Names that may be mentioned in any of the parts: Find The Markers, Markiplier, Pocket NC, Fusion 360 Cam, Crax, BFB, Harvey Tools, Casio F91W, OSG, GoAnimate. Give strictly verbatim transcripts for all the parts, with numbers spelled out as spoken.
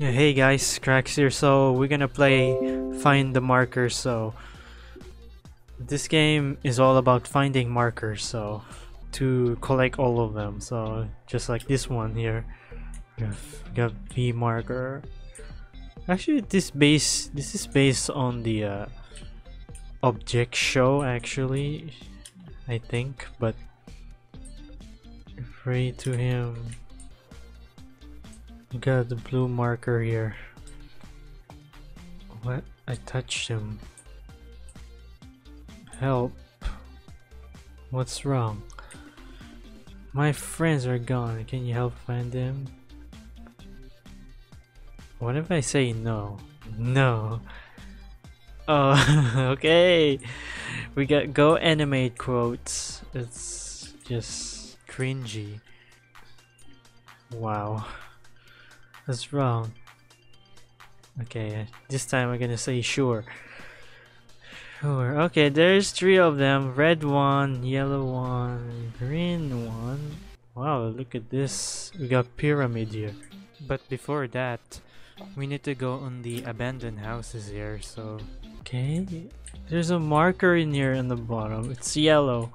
Hey guys, Crax here. So we're gonna play Find the Markers. So this game is all about finding markers, so to collect all of them. So just like this one here, we got V marker. Actually, this base this is based on the uh, object show. Actually, I think, but pray to him. You got the blue marker here. What? I touched him. Help. What's wrong? My friends are gone. Can you help find them? What if I say no? No. Oh, okay. We got go animate quotes. It's just cringy. Wow. That's wrong. Okay, this time I'm gonna say sure. Sure. Okay, there's three of them. Red one, yellow one, green one. Wow, look at this. We got pyramid here. But before that, we need to go on the abandoned houses here. So, okay. There's a marker in here in the bottom. It's yellow.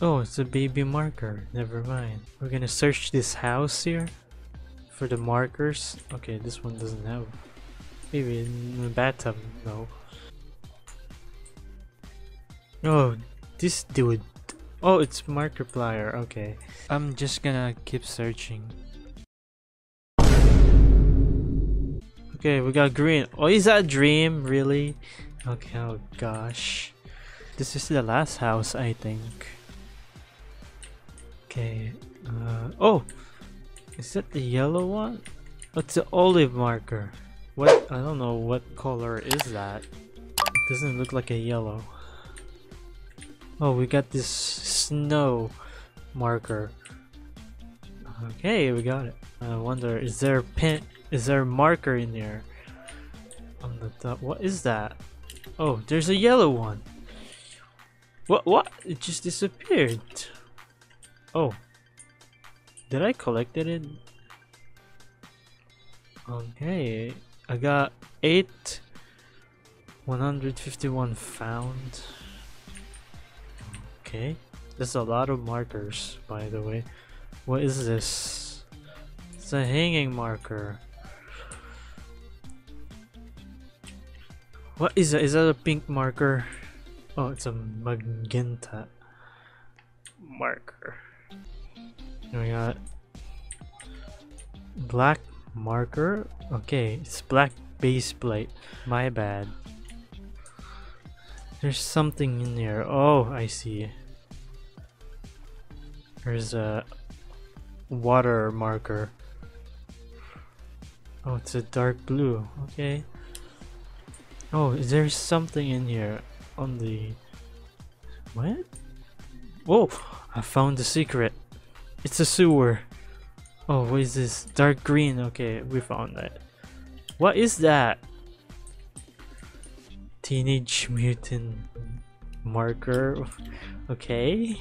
Oh, it's a baby marker. Never mind. We're gonna search this house here for the markers. Okay, this one doesn't have. Maybe in the bathtub. No. Oh, this dude. Oh, it's Markiplier. Okay, I'm just gonna keep searching. Okay, we got green. Oh, is that a dream? Really? Okay. Oh gosh, this is the last house, I think. Okay. Uh, oh. Is that the yellow one? What's the olive marker? What? I don't know what color is that. It doesn't look like a yellow. Oh, we got this snow marker. Okay, we got it. I wonder, is there a pin? Is there a marker in there? On the top. What is that? Oh, there's a yellow one. What? What? It just disappeared. Oh. Did I collect it? Okay, I got eight. one hundred fifty-one found. Okay, that's a lot of markers, by the way. What is this? It's a hanging marker. What is that? Is that a pink marker? Oh, it's a magenta marker. We got black marker. Okay, it's black base plate. My bad. There's something in there. Oh, I see. There's a water marker. Oh, it's a dark blue. Okay. Oh, there's something in here on the... What? Whoa! I found the secret. It's a sewer. Oh, what is this? Dark green. Okay, we found that. What is that? Teenage Mutant Marker. Okay.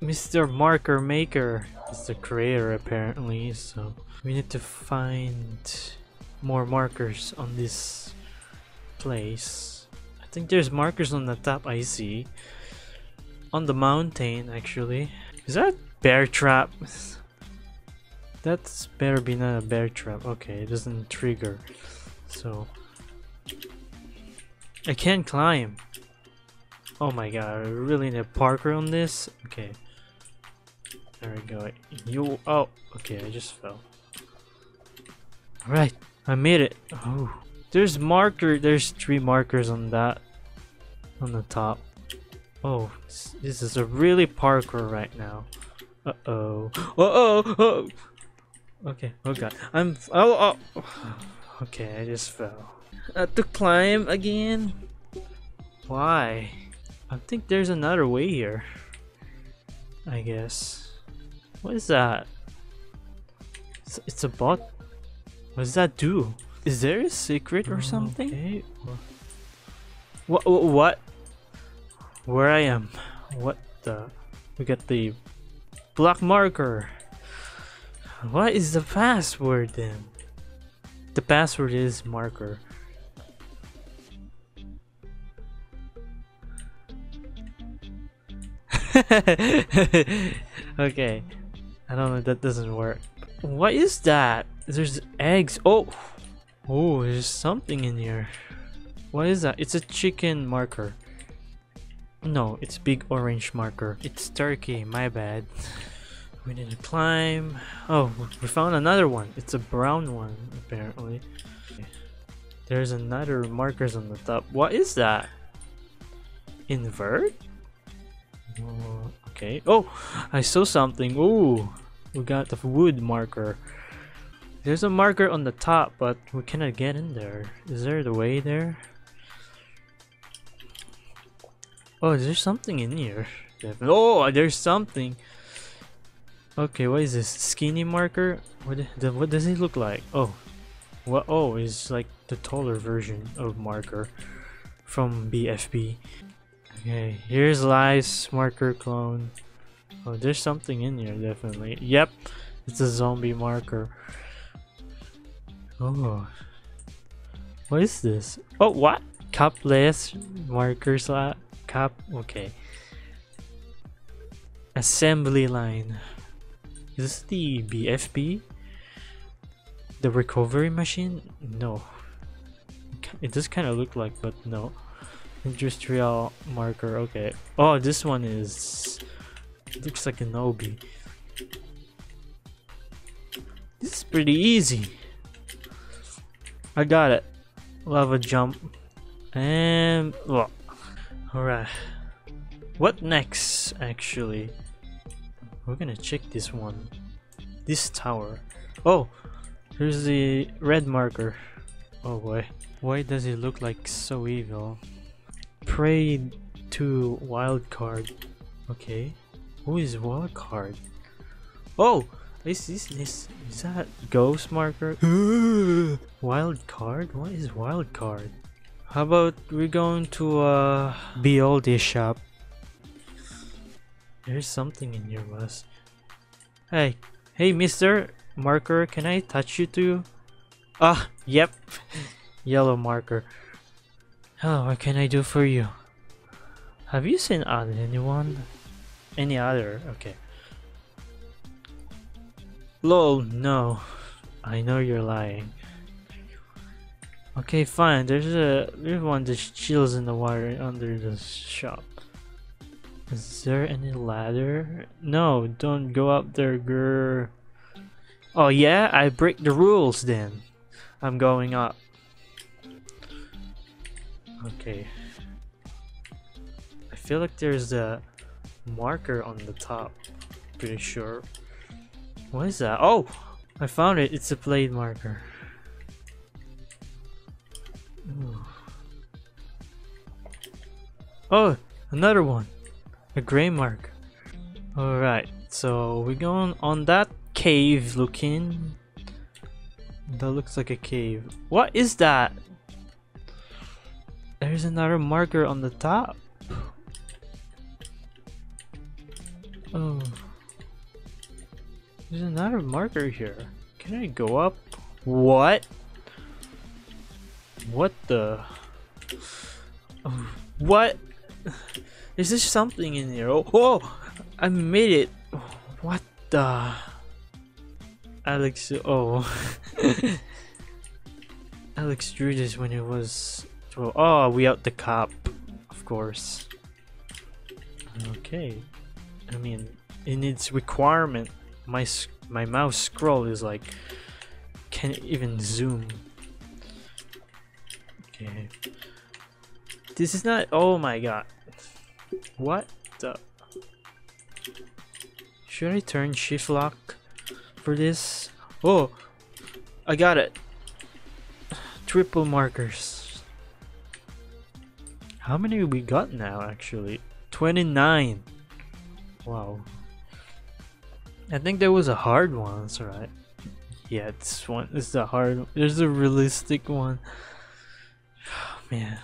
Mister Marker Maker is the creator apparently, so we need to find more markers on this place. I think there's markers on the top, I see. On the mountain, actually. Is that bear trap? That's better be not a bear trap. Okay, it doesn't trigger. So I can't climb. Oh my god, I really need a parkour on this. Okay. There we go. You oh okay, I just fell. Alright, I made it. Oh. There's marker there's three markers on that on the top. Oh, this is a really parkour right now. Uh oh. Uh oh. Oh. Okay. Oh god. I'm. Oh. Oh. Okay. I just fell. I have to climb again. Why? I think there's another way here. I guess. What is that? It's, it's a bot. What does that do? Is there a secret or something? Okay. What? What? What? Where I am? What the? We got the black marker. What is the password then? The password is marker. Okay, I don't know, that doesn't work. What is that? There's eggs. Oh, oh, there's something in here. What is that? It's a chicken marker. No, it's big orange marker. It's turkey, my bad. We need to climb. Oh, we found another one. It's a brown one, apparently. There's another markers on the top. What is that? Invert? Oh, okay. Oh, I saw something. Oh, we got the wood marker. There's a marker on the top, but we cannot get in there. Is there the way there? Oh, is there something in here? Oh, there's something. Okay, what is this? Skinny marker? What the, what does it look like? Oh, what? Oh, it's like the taller version of marker from B F B. Okay, here's lies marker clone. Oh, there's something in here, definitely. Yep, it's a zombie marker. Oh, what is this? Oh, what? Cupless marker slot cup. Okay. Assembly line. Is this the B F B? The recovery machine? No. It does kind of look like, but no. Industrial marker. Okay. Oh, this one is. It looks like an O B. This is pretty easy. I got it. Lava jump. And. Well. Alright. What next, actually? We're gonna check this one. This tower. Oh! Here's the red marker. Oh boy. Why does it look like so evil? Prey to wildcard. Okay. Who is wildcard? Oh! Is this, this is that ghost marker? Wildcard? What is wildcard? How about we're going to uh B L D shop? There's something in your bus. Hey, hey, Mister Marker, can I touch you too? Ah, yep. Yellow marker. Hello, what can I do for you? Have you seen anyone? Any other? Okay. Lol, no. I know you're lying. Okay, fine. There's a there's one that chills in the water under the shop. Is there any ladder? No, don't go up there, girl. Oh yeah, I break the rules then. I'm going up. Okay. I feel like there's a marker on the top. Pretty sure. What is that? Oh, I found it. It's a blade marker. Ooh. Oh, another one. A gray mark. Alright, so we're going on that cave looking. That looks like a cave. What is that? There's another marker on the top. Oh. There's another marker here. Can I go up? What? What the? Oh. What? Is there something in here? Oh, oh, I made it. What the? Alex, oh. Alex drew this when it was twelve. Oh, we out the cop, of course. Okay. I mean, in its requirement, my my mouse scroll is like, can't even zoom. Okay. This is not, oh my god. What the? Should I turn shift lock for this? Oh, I got it. Triple markers. How many we got now? Actually, twenty-nine. Wow. I think there was a hard one. That's right. Yeah, this one is the hard one. There's a realistic one. Oh, man.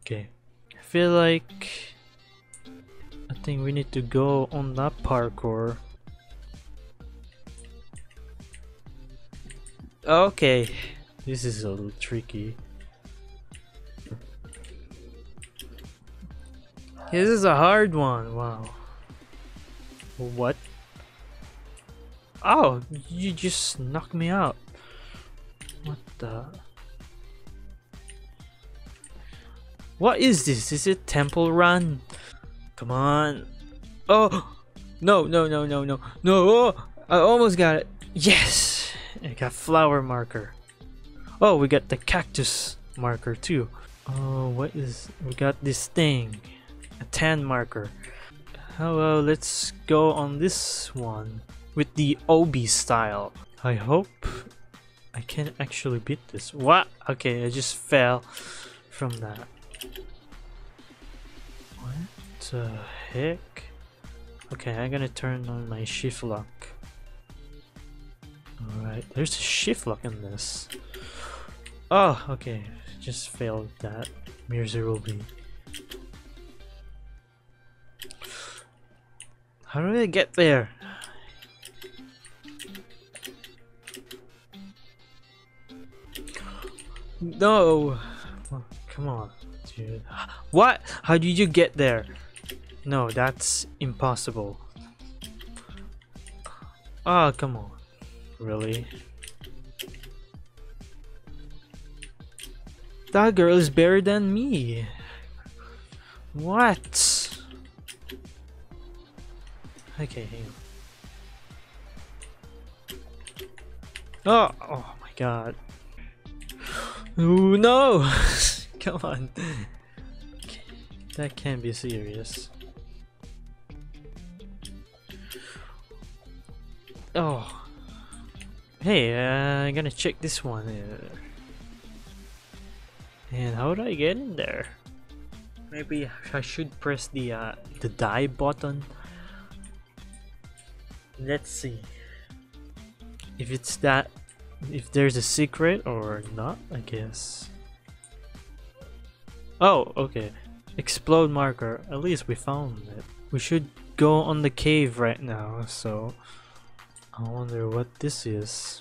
Okay. I feel like I think we need to go on that parkour. Okay, this is a little tricky. This is a hard one. Wow. What? Oh, you just knocked me out. What the? What is this? Is it Temple Run? Come on. Oh, no, no, no, no, no, no. Oh, I almost got it. Yes. I got flower marker. Oh, we got the cactus marker too. Oh, what is, we got this thing, a tan marker. Hello, let's go on this one with the Obi style. I hope I can actually beat this. What? Okay, I just fell from that. What the heck? Okay, I'm gonna turn on my shift lock. Alright, there's a shift lock in this. Oh, okay. Just failed that. Mirza Ruby. How do I get there? No! Oh, come on, dude. What? How did you get there? No, that's impossible. Oh, come on. Really? That girl is better than me. What? Okay, hang on. Oh, oh my god. Oh no! Come on. Okay, that can't be serious. Oh. Hey, uh, I'm gonna check this one. Uh, and how do I get in there? Maybe I should press the uh, the dive button. Let's see if it's that, if there's a secret or not. I guess. Oh, okay. Explode marker. At least we found it. We should go on the cave right now. So. I wonder what this is.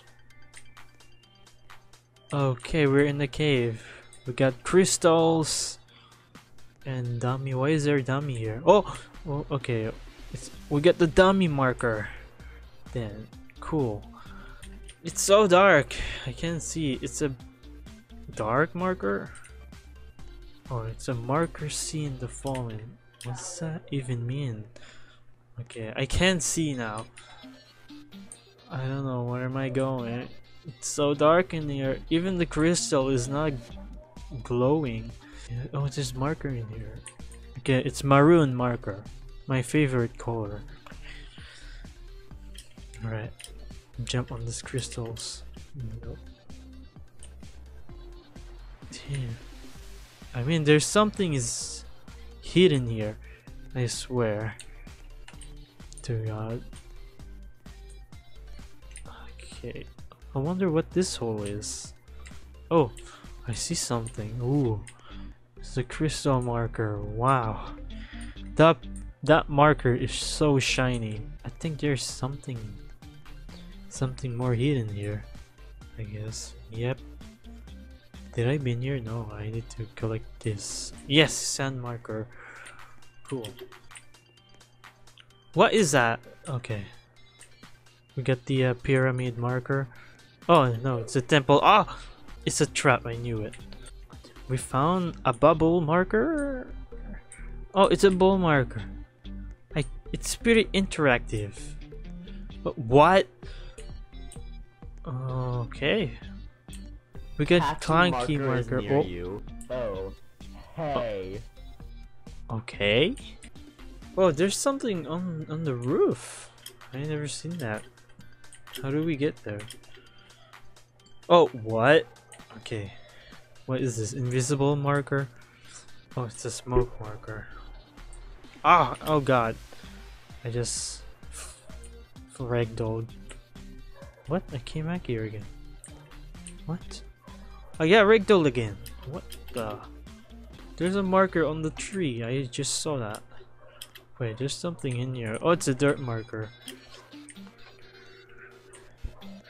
Okay, we're in the cave. We got crystals and dummy. Why is there a dummy here? Oh, well, okay. It's, we got the dummy marker. Then, cool. It's so dark. I can't see. It's a dark marker. Oh, it's a marker seen the fallen. What's that even mean? Okay, I can't see now. I don't know, where am I going? It's so dark in here. Even the crystal is not glowing. Oh, there's marker in here. Okay, it's maroon marker. My favorite color. Alright. Jump on these crystals. Nope. Damn. I mean, there's something is hidden here. I swear. To God. Okay, I wonder what this hole is. Oh, I see something. Ooh, it's a crystal marker. Wow, that that marker is so shiny. I think there's something, something more hidden here. I guess. Yep. Did I been here? No, I need to collect this. Yes, sand marker. Cool. What is that? Okay. We got the uh, pyramid marker. Oh no, it's a temple. Ah, it's a trap. I knew it. We found a bubble marker. Oh, it's a ball marker. Like, it's pretty interactive. But what? Okay. We got clunky marker. marker. Oh. You. oh, hey. Oh. Okay. Oh, there's something on on the roof. I never seen that. How do we get there? Oh, what? Okay. What is this? Invisible marker? Oh, it's a smoke marker. Ah! Oh, oh god. I just ragdolled. What? I came back here again. What? I got ragdolled again. What the? There's a marker on the tree. I just saw that. Wait, there's something in here. Oh, it's a dirt marker.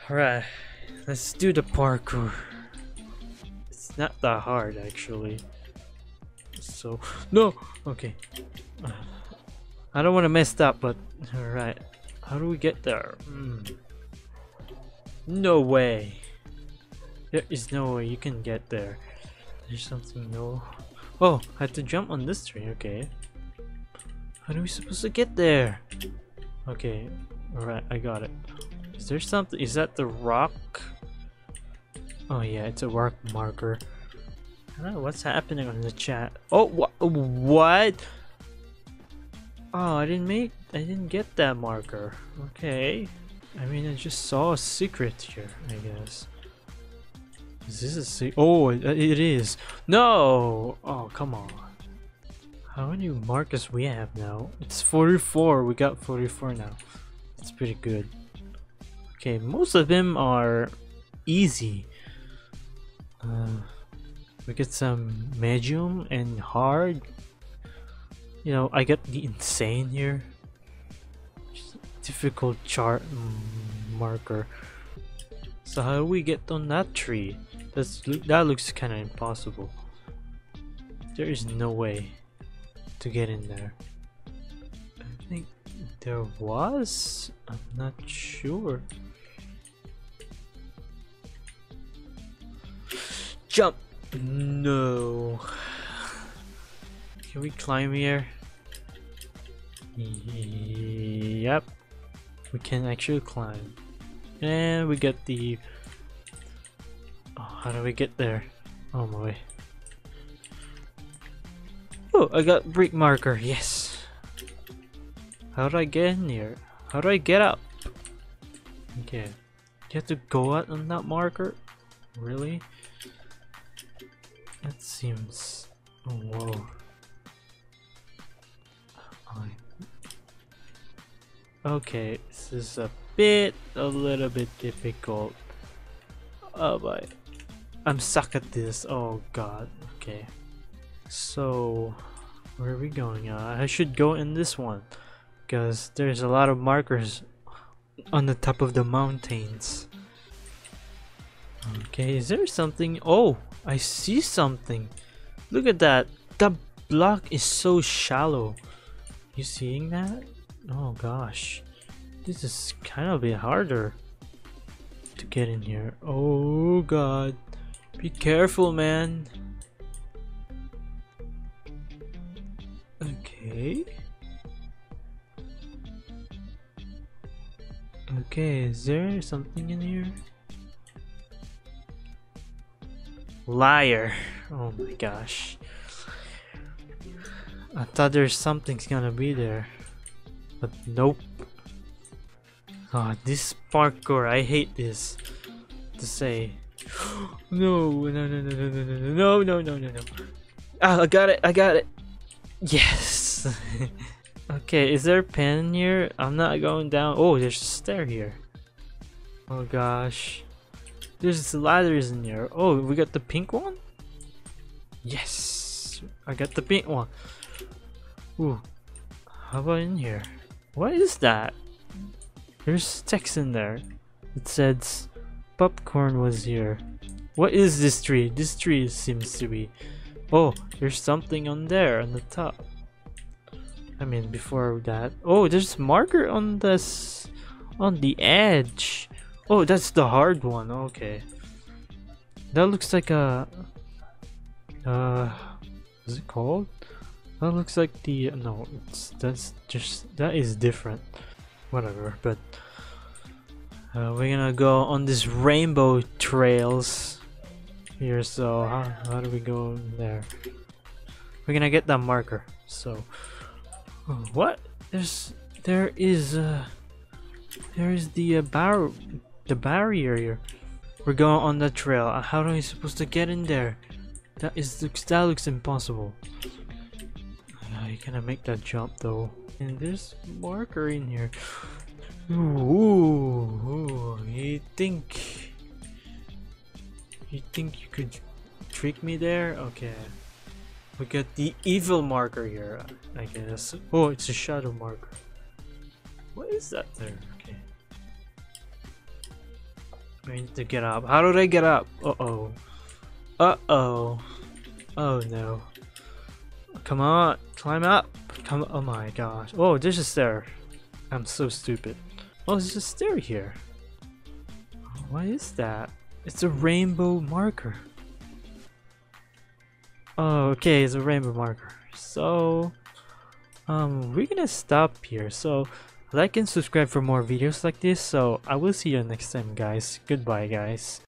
Alright, Let's do the parkour. It's not that hard, actually. So no, okay. I don't want to mess up, but all right. How do we get there? Mm. No way. There is no way you can get there. There's something no. Oh, I have to jump on this tree. Okay. How are we supposed to get there? Okay. All right, I got it. Is there something? Is that the rock? Oh yeah, it's a rock marker. I don't know what's happening on the chat. Oh, wh what? Oh, I didn't make. I didn't get that marker. Okay. I mean, I just saw a secret here. I guess. Is this a secret? Oh, it, it is. No. Oh, come on. How many markers we have now? It's forty-four. We got forty-four now. That's pretty good. Okay, most of them are easy. Uh, we get some medium and hard. You know, I get the insane here. Just difficult chart marker. So how do we get on that tree? That's that looks kind of impossible. There is no way to get in there. I think there was. I'm not sure. Jump. No. Can we climb here? Yep, we can actually climb. And we get the... Oh, how do we get there? Oh my. Oh, I got brick marker, yes. How do I get in here? How do I get up? Okay, you have to go out on that marker? Really? That seems... Oh, whoa. Okay, this is a bit, a little bit difficult. Oh my, I'm stuck at this. Oh god. Okay, so where are we going? Uh, I should go in this one because there's a lot of markers on the top of the mountains. Okay, is there something? Oh, I see something. Look at that. The block is so shallow. You seeing that? Oh gosh, this is kind of a bit harder to get in here. Oh god, be careful, man. Okay. Okay, is there something in here? Liar. Oh my gosh. I thought there's something's gonna be there, but nope. Ah, oh, this parkour, I hate this to say. No, no, no, no, no, no, no, no, no, no, no. Ah, I got it, I got it. Yes. Okay, is there a pen here? I'm not going down. Oh, there's a stair here. Oh gosh, there's ladders in here. Oh, we got the pink one. Yes, I got the pink one. Ooh, how about in here? What is that? There's text in there. It says popcorn was here. What is this tree? This tree seems to be... Oh, there's something on there on the top. I mean, before that... Oh, there's marker on this... on the edge. Oh, that's the hard one. Okay. That looks like a... Uh... What's it called? That looks like the no. It's that's just that is different. Whatever. But uh, we're gonna go on this rainbow trails here. So how, how do we go there? We're gonna get that marker. So oh, what? There's there is uh, there is the uh, bar the barrier here. We're going on the trail. How are we supposed to get in there? That is that looks impossible. I cannot make that jump though. And there's marker in here. Ooh, ooh, ooh. You think you think you could trick me there? Okay, we got the evil marker here, I guess. Oh, it's a shadow marker. What is that there? Okay. I need to get up. How do they get up? Uh-oh. Uh-oh. Oh no. Come on. Climb up. Come. Oh my gosh. Oh, there's a stair. I'm so stupid. Oh, there's a stair here. What is that? It's a rainbow marker. Oh, okay. It's a rainbow marker. So, um, we're gonna stop here. So, like and subscribe for more videos like this. So, I will see you next time, guys. Goodbye, guys.